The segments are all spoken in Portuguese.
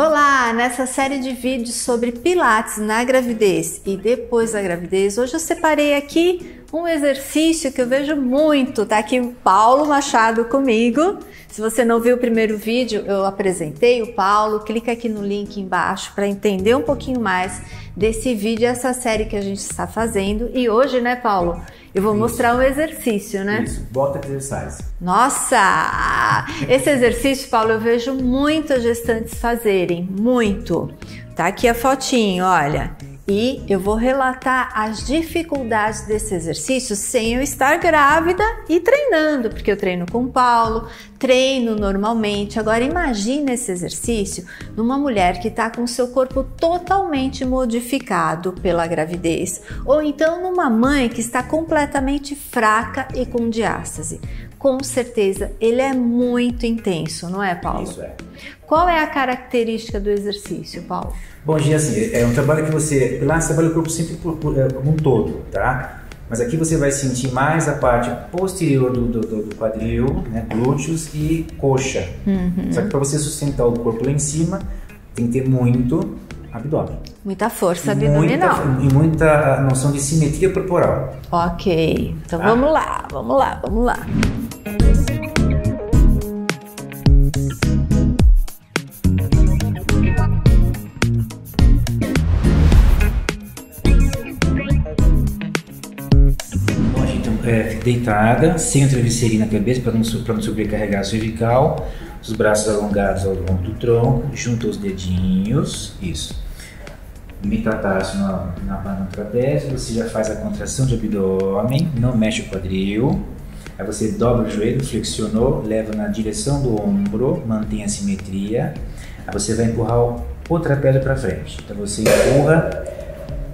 Olá! Nessa série de vídeos sobre pilates na gravidez e depois da gravidez, hoje eu separei aqui um exercício que eu vejo muito. Tá aqui o Paulo Machado comigo. Se você não viu o primeiro vídeo, eu apresentei o Paulo. Clica aqui no link embaixo para entender um pouquinho mais desse vídeo, essa série que a gente está fazendo. E hoje, né, Paulo? Eu vou mostrar um exercício, né? Isso, bota exercício. Nossa! Esse exercício, Paulo, eu vejo muitas gestantes fazerem, muito. Tá aqui a fotinho, olha. E eu vou relatar as dificuldades desse exercício sem eu estar grávida e treinando, porque eu treino com o Paulo, treino normalmente. Agora imagina esse exercício numa mulher que está com seu corpo totalmente modificado pela gravidez, ou então numa mãe que está completamente fraca e com diástase. Com certeza, ele é muito intenso, não é, Paulo? Isso é. Qual é a característica do exercício, Paulo? Bom, Gia, assim, é um trabalho que você... Lá você trabalha o corpo sempre como um todo, tá? Mas aqui você vai sentir mais a parte posterior do quadril, né? Glúteos e coxa. Uhum. Só que para você sustentar o corpo lá em cima, tem que ter muito abdômen. Muita força abdominal. E muita noção de simetria corporal. Ok. Então tá? vamos lá. Bom, a gente fica deitada, sem o travesseirinho na cabeça para não sobrecarregar a cervical. Os braços alongados ao longo do tronco, junta os dedinhos, isso. Metatarso na banda do trapézio, você já faz a contração de abdômen, não mexe o quadril. Aí você dobra o joelho, flexionou, leva na direção do ombro, mantém a simetria. Aí você vai empurrar o trapézio para frente. Então você empurra,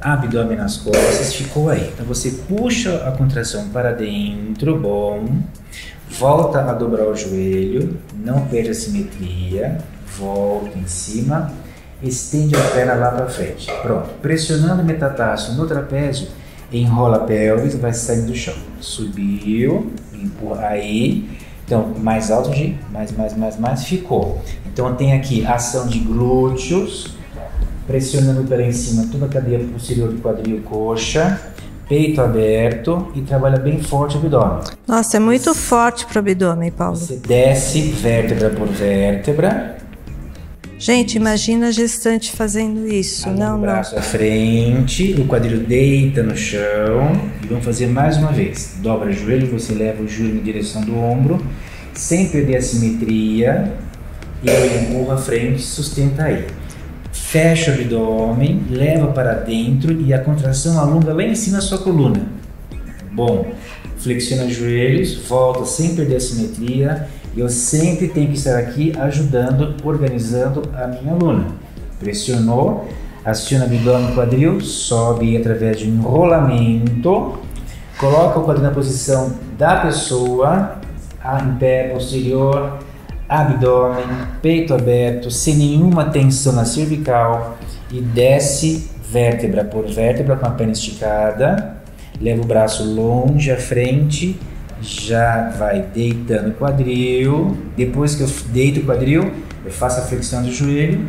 abdômen nas costas, ficou aí. Então você puxa a contração para dentro, bom. Volta a dobrar o joelho, não perde a simetria, volta em cima, estende a perna lá para frente. Pronto, pressionando o metatarso no trapézio, enrola a pelvis, vai saindo do chão. Subiu, empurra aí, então mais alto, de mais, ficou. Então tem aqui ação de glúteos, pressionando pela em cima toda a cadeia posterior do quadril, coxa. Peito aberto e trabalha bem forte o abdômen. Nossa, é muito forte para o abdômen, Paulo. Você desce vértebra por vértebra. Gente, imagina a gestante fazendo isso. Não, o braço à frente, o quadril deita no chão. E vamos fazer mais uma vez. Dobra o joelho, você leva o joelho em direção do ombro, sem perder a simetria. E aí empurra a frente, sustenta aí. Fecha o abdômen, leva para dentro e a contração alonga lá em cima a sua coluna. Bom, flexiona os joelhos, volta sem perder a simetria. Eu sempre tenho que estar aqui ajudando, organizando a minha aluna. Pressionou, aciona o abdômen, quadril, sobe através de um enrolamento, coloca o quadril na posição da pessoa, em pé posterior, abdômen, peito aberto, sem nenhuma tensão na cervical e desce vértebra por vértebra com a perna esticada, leva o braço longe à frente, já vai deitando o quadril, depois que eu deito o quadril, eu faço a flexão do joelho,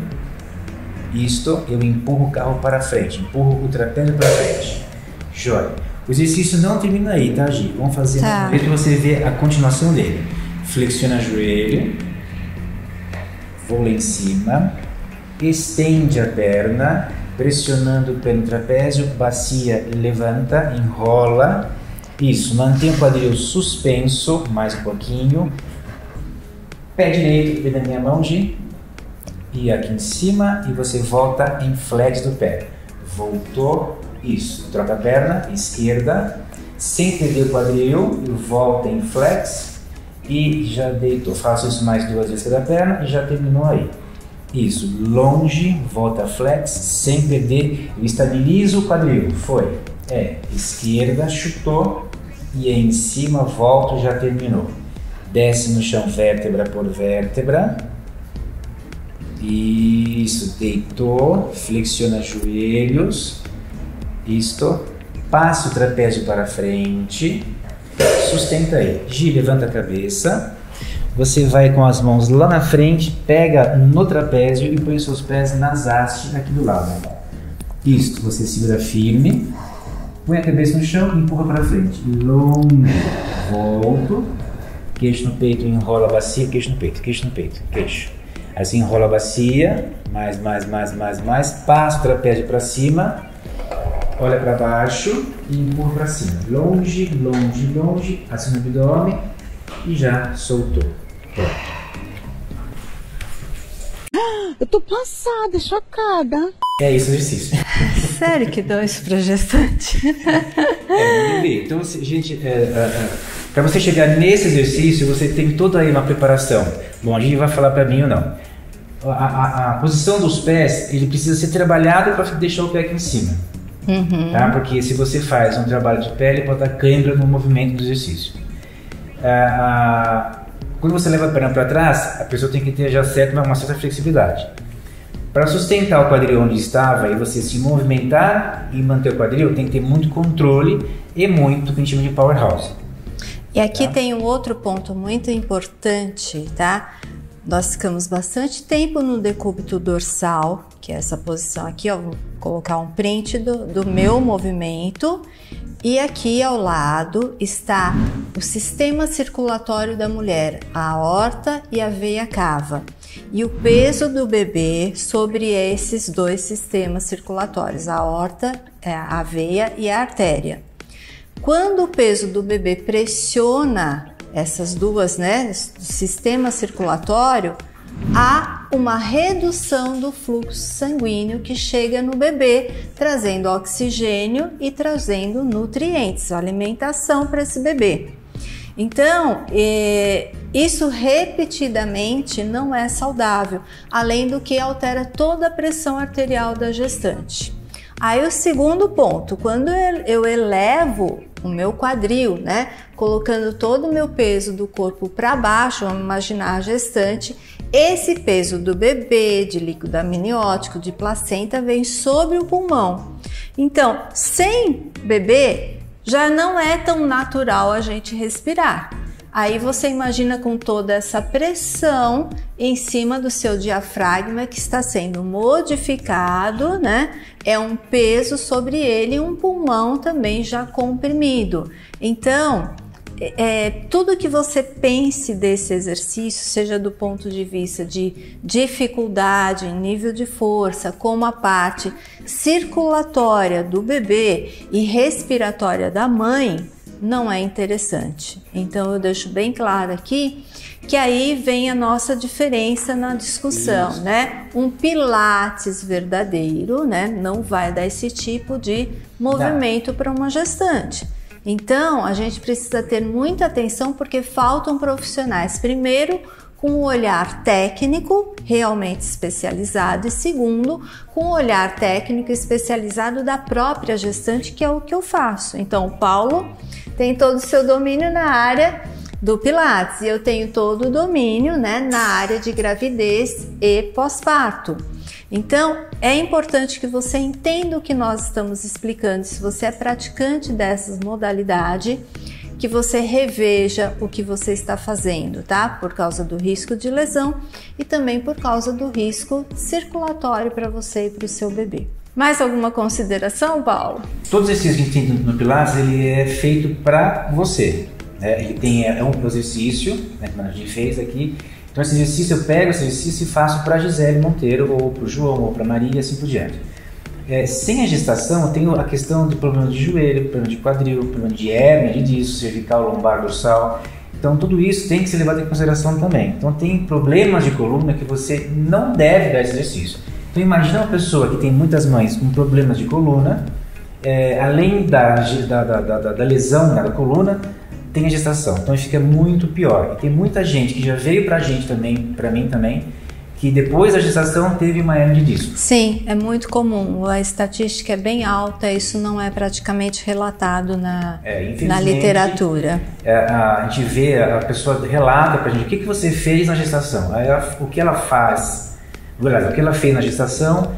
isto, eu empurro o carro para frente, empurro o trapézio para frente, joia. O exercício não termina aí, tá, Gi? Vamos fazer tá. Para você ver a continuação dele. Flexiona o joelho, vou lá em cima, estende a perna, pressionando o pé no trapézio, bacia, levanta, enrola, isso, mantém o quadril suspenso, mais um pouquinho, pé direito, vem na minha mão, Gi, e aqui em cima, e você volta em flex do pé, voltou, isso, troca a perna, esquerda, sem perder o quadril, e volta em flex, e já deitou, faço isso mais duas vezes da perna e já terminou aí. Isso, longe, volta flex, sem perder, estabiliza o quadril, foi. É, esquerda, chutou e aí em cima, volta, já terminou. Desce no chão vértebra por vértebra. Isso, deitou, flexiona joelhos. Isto, passa o trapézio para frente. Sustenta aí, Gi, levanta a cabeça, Você vai com as mãos lá na frente, pega no trapézio e põe seus pés nas hastes aqui do lado. Isto, você segura firme, põe a cabeça no chão e empurra para frente. Longe, volto, queixo no peito, enrola a bacia, queixo no peito, queixo no peito, queixo. Assim enrola a bacia, mais, passa o trapézio para cima, olha para baixo e empurra para cima. Longe, longe, longe, acima do abdômen e já soltou. Eu tô passada, chocada. É isso o exercício. Sério que dá isso pra gestante? É, então, gente, pra você chegar nesse exercício, você tem toda aí uma preparação. Bom, a gente vai falar pra mim ou não. A posição dos pés, ele precisa ser trabalhado pra deixar o pé aqui em cima. Uhum. Tá? Porque se você faz um trabalho de pele, pode dar cãibra no movimento do exercício. Quando você leva a perna para trás, a pessoa tem que ter já uma certa flexibilidade. Para sustentar o quadril onde estava e você se movimentar e manter o quadril, tem que ter muito controle e muito que a gente chama de power house. E aqui tem um outro ponto muito importante, tá? Nós ficamos bastante tempo no decúbito dorsal, que é essa posição aqui, ó, vou colocar um print do meu movimento. E aqui ao lado está o sistema circulatório da mulher, a aorta e a veia cava. E o peso do bebê sobre esses dois sistemas circulatórios, a aorta, a veia e a artéria. Quando o peso do bebê pressiona essas duas, né, sistema circulatório, há uma redução do fluxo sanguíneo que chega no bebê, trazendo oxigênio e trazendo nutrientes, alimentação para esse bebê. Então, isso repetidamente não é saudável, além do que altera toda a pressão arterial da gestante. Aí o segundo ponto, quando eu elevo o meu quadril, né, colocando todo o meu peso do corpo para baixo, vamos imaginar a gestante, esse peso do bebê, de líquido amniótico, de placenta, vem sobre o pulmão. Então, sem bebê, já não é tão natural a gente respirar. Aí você imagina com toda essa pressão em cima do seu diafragma que está sendo modificado, né? É um peso sobre ele e um pulmão também já comprimido. Então, tudo que você pense desse exercício, seja do ponto de vista de dificuldade, nível de força, como a parte circulatória do bebê e respiratória da mãe, não é interessante. Então eu deixo bem claro aqui que aí vem a nossa diferença na discussão, isso, né? Um pilates verdadeiro, né, não vai dar esse tipo de movimento para uma gestante. Então, a gente precisa ter muita atenção porque faltam profissionais, primeiro, com um olhar técnico realmente especializado e segundo, com um olhar técnico especializado da própria gestante, que é o que eu faço. Então, o Paulo tem todo o seu domínio na área do Pilates e eu tenho todo o domínio, né, na área de gravidez e pós-parto. Então, é importante que você entenda o que nós estamos explicando. Se você é praticante dessas modalidades, que você reveja o que você está fazendo, tá? Por causa do risco de lesão e também por causa do risco circulatório para você e para o seu bebê. Mais alguma consideração, Paulo? Todos esses que a gente tem no Pilates, ele é feito para você, né? Ele tem um exercício, né, que a gente fez aqui. Então, esse exercício, eu pego esse exercício e faço para a Gisele Monteiro, ou para o João, ou para a Maria, assim por diante. Sem a gestação, eu tenho a questão do problema de joelho, problema de quadril, problema de hérnia, de disco, cervical, lombar, dorsal. Então, tudo isso tem que ser levado em consideração também. Então, tem problemas de coluna que você não deve dar esse exercício. Então, imagina uma pessoa que tem muitas mães com problemas de coluna, além da lesão na coluna, tem a gestação, então fica muito pior. E tem muita gente que já veio pra gente também, pra mim também, que depois da gestação teve uma hérnia de disco. Sim, é muito comum, a estatística é bem alta, isso não é praticamente relatado na literatura. A gente vê, a pessoa relata pra gente, o que você fez na gestação? O que ela fez na gestação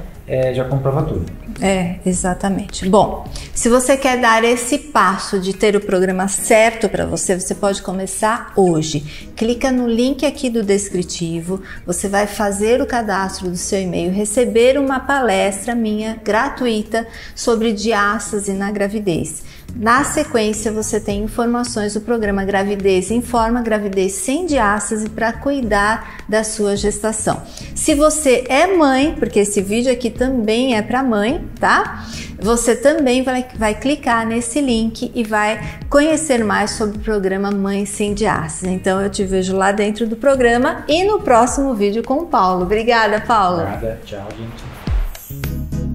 já comprova tudo. É, exatamente. Bom, se você quer dar esse passo de ter o programa certo para você, você pode começar hoje. Clica no link aqui do descritivo, você vai fazer o cadastro do seu e-mail, receber uma palestra minha gratuita sobre diástase na gravidez. Na sequência, você tem informações do programa Gravidez em Forma, Gravidez Sem Diástase, para cuidar da sua gestação. Se você é mãe, porque esse vídeo aqui também é para mãe, tá? Você também vai clicar nesse link e vai conhecer mais sobre o programa Mãe Sem Diástase. Então, eu te vejo lá dentro do programa e no próximo vídeo com o Paulo. Obrigada, Paulo. Obrigada. Tchau, gente.